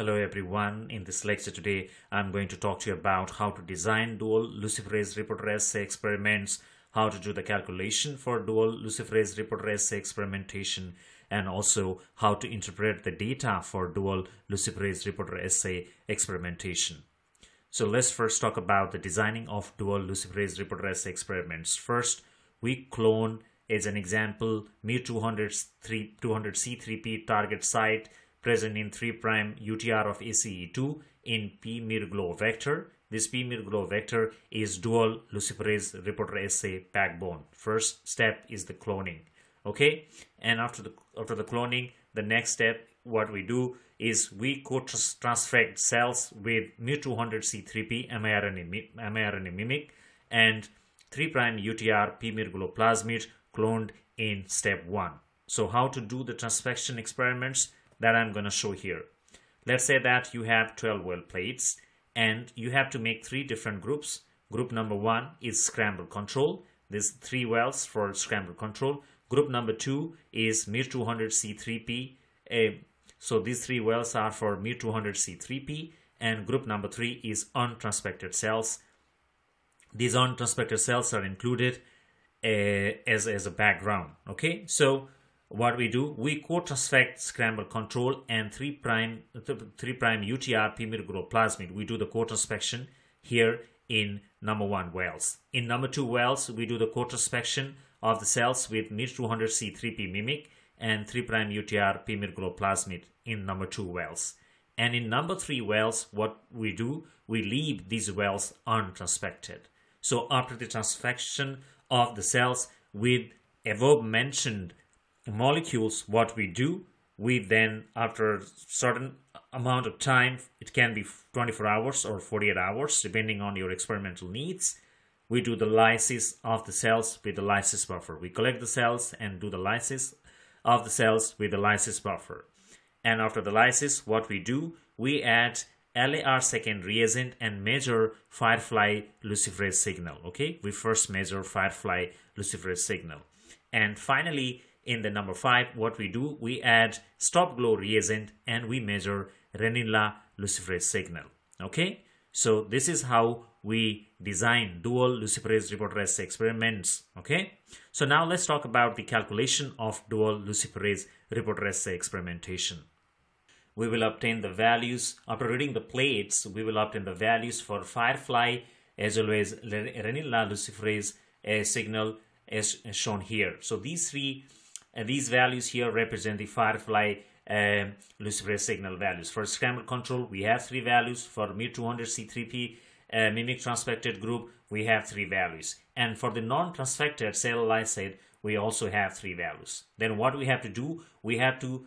Hello everyone, in this lecture today I'm going to talk to you about how to design dual luciferase reporterase experiments, how to do the calculation for dual luciferase reporterase experimentation, and also how to interpret the data for dual luciferase reporterase experimentation. So let's first talk about the designing of dual luciferase reporterase experiments. First, we clone as an example Mu200C3P target site present in 3' UTR of ACE2 in P Mirglow vector. This P Mirglow vector is dual luciferase reporterase backbone. First step is the cloning. Okay, and after the cloning, the next step what we do is we co-transfect cells with Mu200C3P mRNA mimic and 3' UTR P Mirglow plasmid cloned in step 1. So how to do the transfection experiments that I'm going to show here. Let's say that you have 12 well plates and you have to make 3 different groups. Group number 1 is scramble control. There's 3 wells for scramble control. Group number 2 is Mu200C3P. So these 3 wells are for Mu200C3P, and group number 3 is untranspected cells. These untranspected cells are included as a background. Okay, so what we do, we co-transfect scramble control and 3' UTR P-Mirglow plasmid. We do the co-transfection here in number 1 wells. In number 2 wells, we do the co-transfection of the cells with Mu200C3P mimic and 3' UTR P-Mirglow plasmid in number 2 wells. And in number 3 wells, what we do, we leave these wells untranspected. So after the transfection of the cells with above mentioned molecules, what we do, we then, after a certain amount of time, it can be 24 hours or 48 hours depending on your experimental needs, we do the lysis of the cells with the lysis buffer. We collect the cells and do the lysis of the cells with the lysis buffer. And after the lysis, what we do, we add LAR2 reagent and measure firefly luciferase signal. Okay, we first measure firefly luciferase signal, and finally in the number 5, what we do, we add stop glow reagent and we measure Ranelagh luciferase signal. Okay, so this is how we design dual luciferase reporterase experiments. Okay, so now let's talk about the calculation of dual luciferase reporterase experimentation. We will obtain the values after reading the plates. We will obtain the values for firefly as well as Ranelagh luciferase signal as shown here. So these three, these values here represent the firefly luciferase signal values. For scramble control, we have 3 values. For Mu200C3P mimic transfected group, we have 3 values. And for the non-transfected cell lysate, we also have 3 values. Then what we have to do, we have to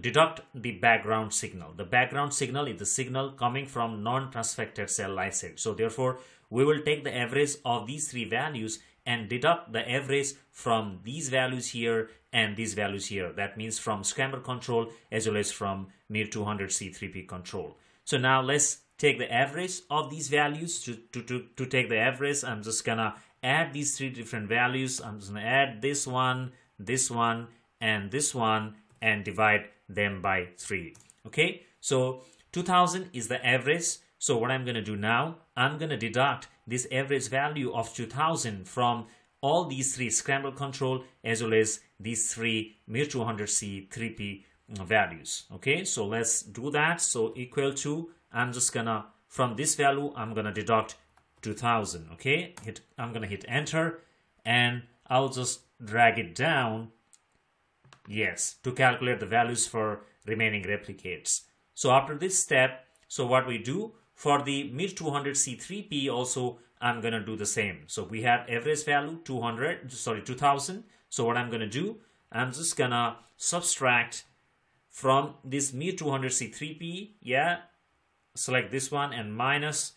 deduct the background signal. The background signal is the signal coming from non-transfected cell lysate. So therefore, we will take the average of these 3 values and deduct the average from these values here and these values here. That means from scramble control as well as from Mu200C3P control. So now let's take the average of these values. To take the average, I'm just gonna add these 3 different values. I'm just gonna add this one, and divide them by 3. Okay, so 2000 is the average. So what I'm gonna do now, I'm gonna deduct this average value of 2000 from all these 3 scramble control as well as these 3 Mu200C3P values. Okay, so let's do that. So equal to, I'm just gonna, from this value, I'm gonna deduct 2000. Okay, I'm gonna hit enter and I'll just drag it down, yes, to calculate the values for remaining replicates. So after this step, so what we do, for the Mu200C3P also, I'm going to do the same. So we have average value 2000. So what I'm going to do, I'm just going to subtract from this Mu200C3P, yeah, select this one and minus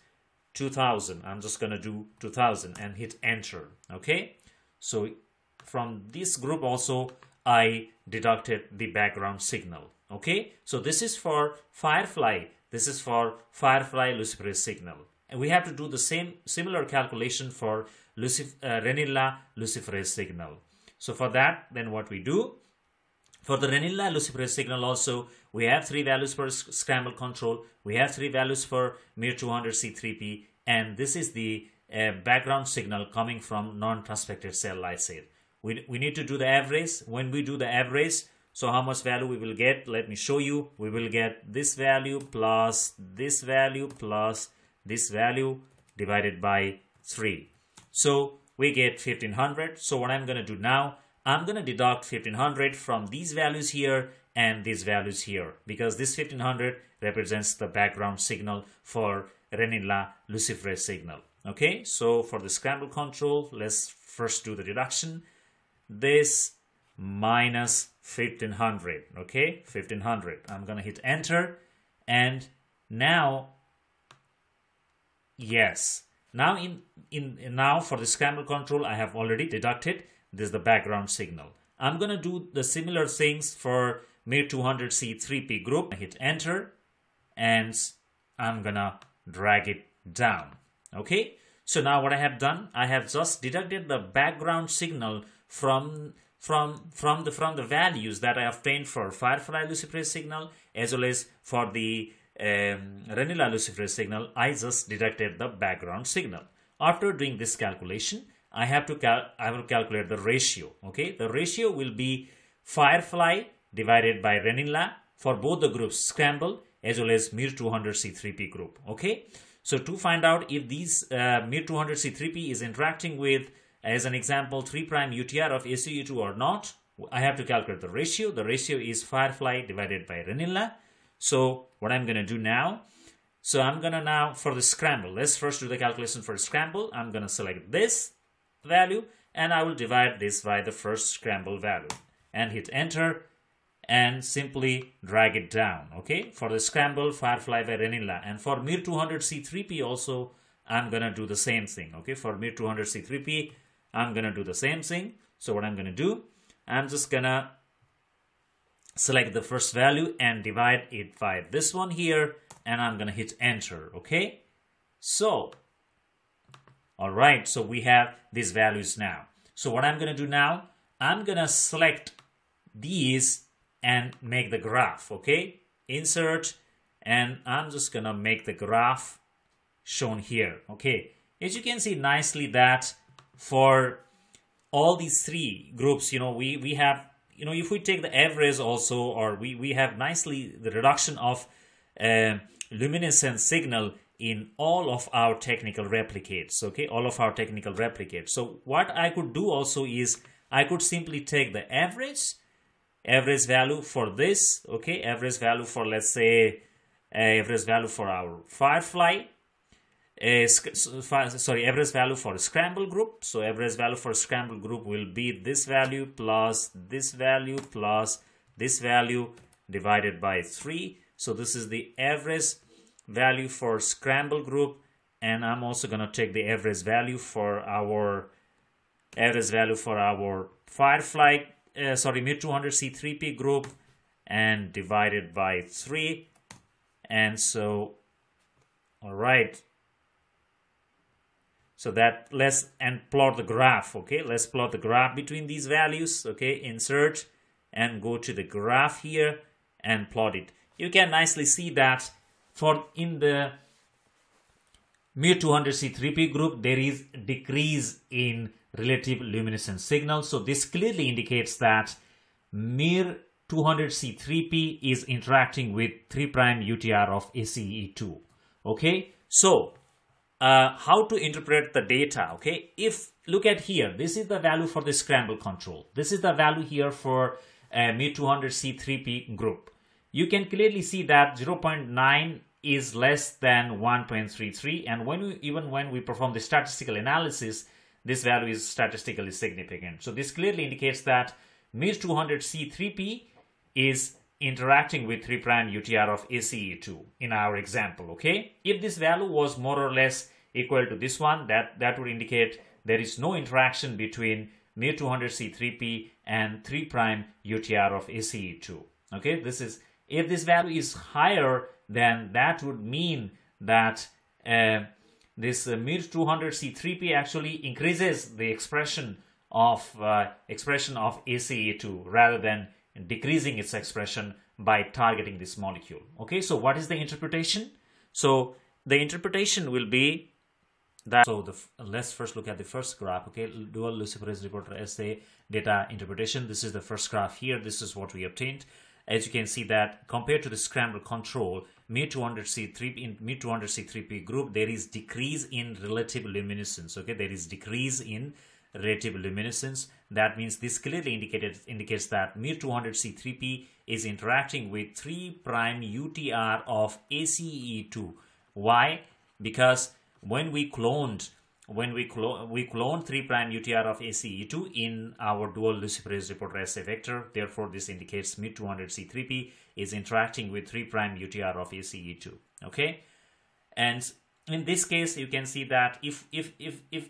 2000. I'm just going to do 2000 and hit enter. Okay, so from this group also, I deducted the background signal. Okay, so this is for firefly. This is for firefly luciferase signal. And we have to do the similar calculation for Ranelagh luciferase signal. So for that, then what we do, for the Ranelagh luciferase signal also, We have three values for scramble control. We have three values for MIR200C3P. And this is the background signal coming from non-transfected cell lysate. We need to do the average. When we do the average, so how much value we will get? Let me show you. We will get this value plus this value plus this value divided by 3. So we get 1500. So what I'm going to do now, I'm going to deduct 1500 from these values here and these values here, because this 1500 represents the background signal for renin-La luciferase signal. Okay, so for the scramble control, let's first do the deduction. This minus 1500. Okay, 1500. I'm going to hit enter. And now, yes. Now now for the scramble control, I have already deducted. This is the background signal. I'm going to do the similar things for MIR200C3P group. I hit enter and I'm going to drag it down. Okay. So now what I have done, I have just deducted the background signal from the values that I obtained for Firefly luciferase signal as well as for the renin-La luciferase signal. I just deducted the background signal. After doing this calculation, I have to calculate the ratio. Okay, the ratio will be Firefly divided by renin-La for both the groups, scramble as well as MIR200C3P group. Okay, so to find out if these MIR200C3P is interacting with, as an example, 3' UTR of SU-U2 or not, I have to calculate the ratio. The ratio is Firefly divided by renin-La. So what I'm going to do now, so I'm going to now for the scramble, let's first do the calculation for scramble. I'm going to select this value and I will divide this by the first scramble value and hit enter and simply drag it down. Okay, for the scramble, Firefly by renin-La, and for MIR200C3P also I'm gonna do the same thing. Okay, for MIR200C3P I'm gonna do the same thing. So what I'm gonna do, I'm just gonna select the first value and divide it by this one here and I'm gonna hit enter. Okay, so alright, so we have these values now. So what I'm going to do now, I'm going to select these and make the graph, okay? Insert, and I'm just going to make the graph shown here, okay? As you can see nicely that for all these three groups, you know, we have, you know, if we take the average also, or we have nicely the reduction of luminescence signal in all of our technical replicates, okay, all of our technical replicates. So what I could do also is I could simply take the average value for this, okay, average value for, let's say, average value for our Firefly, sorry, average value for scramble group. So average value for scramble group will be this value plus this value plus this value divided by 3. So this is the average value for scramble group, and I'm also going to take the average value for our Firefly sorry, MIR200C3P group and divided by 3. And so all right, so that let's plot the graph. Okay, let's plot the graph between these values. Okay, insert and go to the graph here and plot it. You can nicely see that for in the MIR200C3P group, there is decrease in relative luminescence signal. So this clearly indicates that MIR200C3P is interacting with 3' UTR of ACE2. Okay, so how to interpret the data? Okay, if look at here, this is the value for the scramble control. This is the value here for MIR200C3P group. You can clearly see that 0.9 is less than 1.33, and when we, even when we perform the statistical analysis, this value is statistically significant. So this clearly indicates that MIR200C3P is interacting with 3' UTR of ACE2 in our example, okay? If this value was more or less equal to this one, that would indicate there is no interaction between MIR200C3P and 3' UTR of ACE2, okay? This is... If this value is higher, then that would mean that this MIR200C3P actually increases the expression of ACE2 rather than decreasing its expression by targeting this molecule. Okay, so what is the interpretation? So the interpretation will be that, so let's first look at the first graph. Okay, dual luciferase reporter assay data interpretation. This is the first graph here. This is what we obtained. As you can see that compared to the scramble control, mu200C3P group, there is decrease in relative luminescence. Okay, there is decrease in relative luminescence. That means this clearly indicates that mu200C3P is interacting with 3' UTR of ACE2. Why? Because when we cloned 3' UTR of ACE2 in our dual luciferase reporter assay vector. Therefore, this indicates mu200C3P is interacting with 3' UTR of ACE2. Okay, and in this case, you can see that if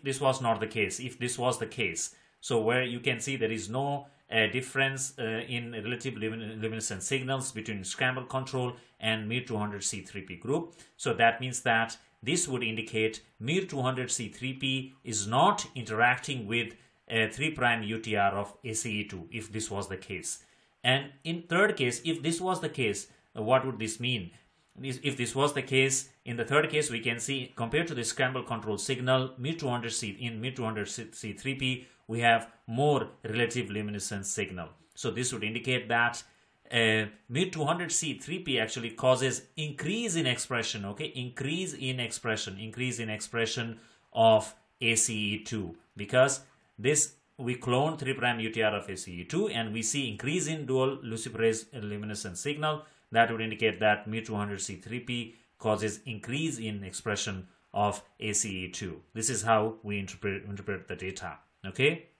this was not the case, if this was the case, so where you can see there is no difference in relative luminescence signals between scramble control and mu200C3P group. So that means that this would indicate mu200C3P is not interacting with 3' UTR of ACE2 if this was the case. And in third case, if this was the case, what would this mean? If this was the case, in the third case, we can see compared to the scramble control signal, in mu200C3P, we have more relative luminescence signal. So this would indicate that mu200C3P actually causes increase in expression, okay, increase in expression of ACE2, because this we clone 3' UTR of ACE2 and we see increase in dual luciferase luminescence signal. That would indicate that mu200C3P causes increase in expression of ACE2. This is how we interpret the data, okay?